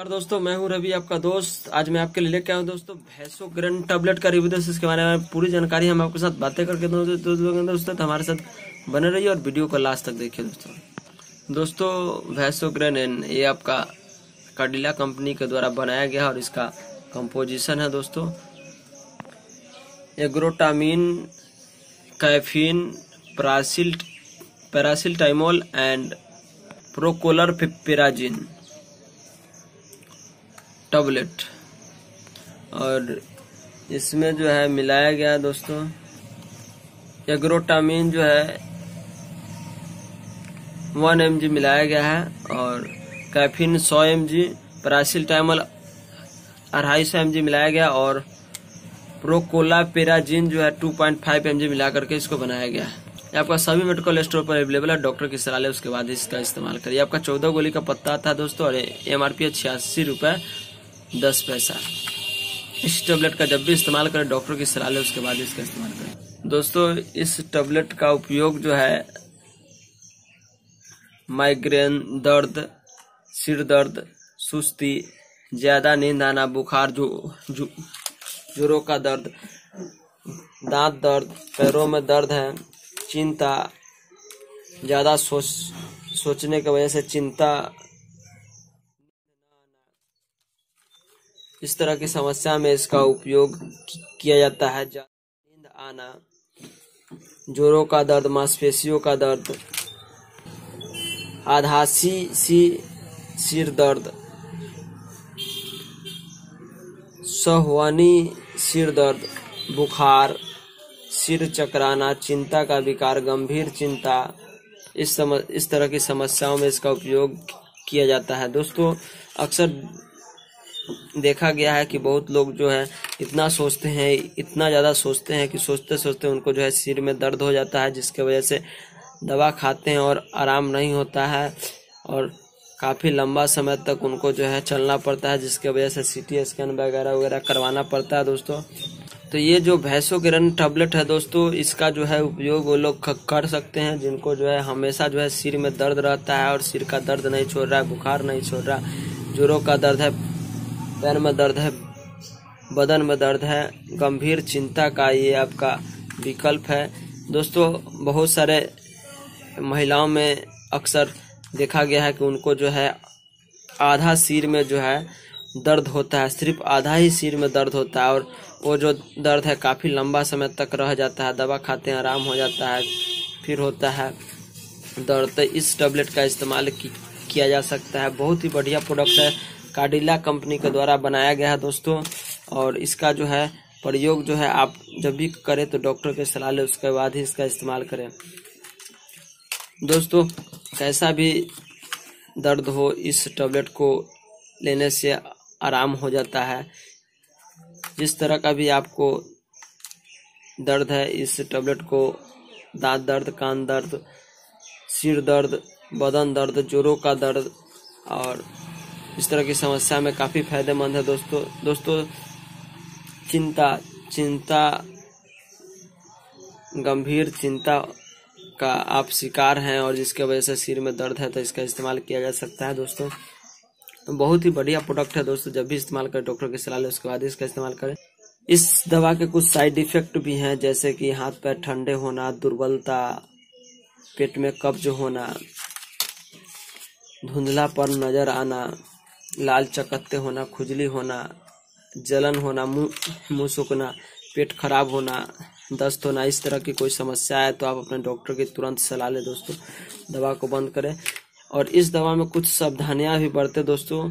और दोस्तों मैं हूं रवि आपका दोस्त। आज मैं आपके लिए लेके आया हूं दोस्तों वैसोग्रेन टैबलेट का रिव्यू। दोस्तों इसके बारे में पूरी जानकारी हम आपके साथ बातें करके दोस्तों तो हमारे साथ बने रहिए और वीडियो को लास्ट तक देखिए। दोस्तों वैसोग्रेन ये आपका कार्डिला कंपनी के द्वारा बनाया गया और इसका कंपोजिशन है दोस्तों ergotamine, caffeine, paracetamol and prochlorperazine tablet. और इसमें जो है मिलाया गया दोस्तों एग्रोटामिन जो है 1 mg मिलाया गया है और कैफीन 100 mg, पैरासीटामोल 250 mg मिलाया गया और प्रोक्लोरपेराजिन जो है 2.5 mg मिला करके इसको बनाया गया है। ये आपका सभी मेडिकल स्टोर पर अवेलेबल है। डॉक्टर की सलाह ले उसके बाद इसका इस्तेमाल करिए। आपका 14 गोली का पत्ता था दोस्तों और MRP है ₹86.10। इस टैबलेट का जब भी इस्तेमाल करें डॉक्टर की सलाह ले उसके बाद इसका इस्तेमाल करें। दोस्तों इस टैबलेट का उपयोग जो है माइग्रेन दर्द, सिर दर्द, सुस्ती, ज्यादा नींद आना, बुखार, जोड़ों का दर्द, दांत दर्द, पैरों में दर्द है, चिंता, ज्यादा सोचने की वजह से चिंता, इस तरह की समस्या में इसका उपयोग किया जाता है। नींद आना, जोड़ों का दर्द, मांसपेशियों का दर्द, आधासी सिर दर्द, सहवानी सिर दर्द, बुखार, सिर चकराना, चिंता का विकार, गंभीर चिंता, इस तरह की समस्याओं में इसका उपयोग किया जाता है। दोस्तों अक्सर देखा गया है कि बहुत लोग जो है इतना ज़्यादा सोचते हैं कि सोचते सोचते उनको जो है सिर में दर्द हो जाता है, जिसके वजह से दवा खाते हैं और आराम नहीं होता है और काफ़ी लंबा समय तक उनको जो है चलना पड़ता है, जिसके वजह से CT स्कैन वगैरह करवाना पड़ता है। दोस्तों तो ये जो वैसोग्रेन टैबलेट है दोस्तों इसका जो है उपयोग वो लोग कर सकते हैं जिनको जो है हमेशा जो है सिर में दर्द रहता है और सिर का दर्द नहीं छोड़ रहा है, बुखार नहीं छोड़ रहा, जोड़ों का दर्द है, पैर में दर्द है, बदन में दर्द है, गंभीर चिंता का ये आपका विकल्प है। दोस्तों बहुत सारे महिलाओं में अक्सर देखा गया है कि उनको जो है आधा सिर में जो है दर्द होता है, सिर्फ आधा ही सिर में दर्द होता है और वो जो दर्द है काफ़ी लंबा समय तक रह जाता है। दवा खाते हैं, आराम हो जाता है, फिर होता है दर्द। तो इस टैबलेट का इस्तेमाल किया जा सकता है। बहुत ही बढ़िया प्रोडक्ट है, कार्डिला कंपनी के द्वारा बनाया गया है दोस्तों। और इसका जो है प्रयोग जो है आप जब भी करें तो डॉक्टर की सलाह लें उसके बाद ही इसका इस्तेमाल करें। दोस्तों कैसा भी दर्द हो इस टैबलेट को लेने से आराम हो जाता है। जिस तरह का भी आपको दर्द है इस टैबलेट को दांत दर्द, कान दर्द, सिर दर्द, बदन दर्द, जोड़ों का दर्द और इस तरह की समस्या में काफ़ी फायदेमंद है दोस्तों। चिंता गंभीर चिंता का आप शिकार हैं और जिसके वजह से सिर में दर्द है तो इसका इस्तेमाल किया जा सकता है। दोस्तों बहुत ही बढ़िया प्रोडक्ट है दोस्तों, जब भी इस्तेमाल करें डॉक्टर की सलाह लें उसके बाद इसका इस्तेमाल करें। इस दवा के कुछ साइड इफेक्ट भी हैं जैसे कि हाथ पैर ठंडे होना, दुर्बलता, पेट में कब्ज होना, धुंधलापन नजर आना, लाल चकत्ते होना, खुजली होना, जलन होना, मुँह सूखना, पेट खराब होना, दस्त होना। इस तरह की कोई समस्या है तो आप अपने डॉक्टर की तुरंत सलाह लें दोस्तों, दवा को बंद करें। और इस दवा में कुछ सावधानियां भी बरतें दोस्तों।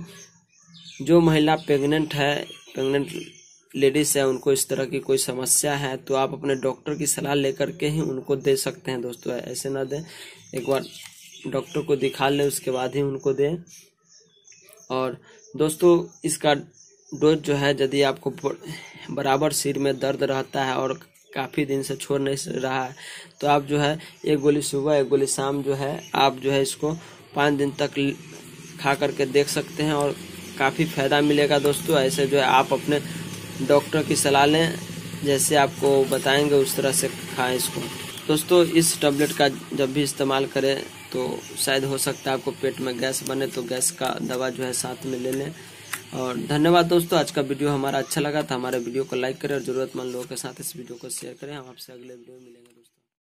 जो महिला प्रेग्नेंट लेडीज है उनको इस तरह की कोई समस्या है तो आप अपने डॉक्टर की सलाह लेकर के ही उनको दे सकते हैं दोस्तों। ऐसे ना दें, एक बार डॉक्टर को दिखा लें उसके बाद ही उनको दें। और दोस्तों इसका डोज जो है यदि आपको बराबर सिर में दर्द रहता है और काफ़ी दिन से छोड़ नहीं रहा है तो आप जो है 1 गोली सुबह 1 गोली शाम जो है आप जो है इसको 5 दिन तक खा करके देख सकते हैं और काफ़ी फायदा मिलेगा दोस्तों। ऐसे जो है आप अपने डॉक्टर की सलाह लें, जैसे आपको बताएंगे उस तरह से खाएं इसको। दोस्तों इस टैबलेट का जब भी इस्तेमाल करें तो शायद हो सकता है आपको पेट में गैस बने, तो गैस का दवा जो है साथ में ले लें। और धन्यवाद दोस्तों, आज का वीडियो हमारा अच्छा लगा था। हमारे वीडियो को लाइक करें और ज़रूरतमंद लोगों के साथ इस वीडियो को शेयर करें। हम आपसे अगले वीडियो में मिलेंगे।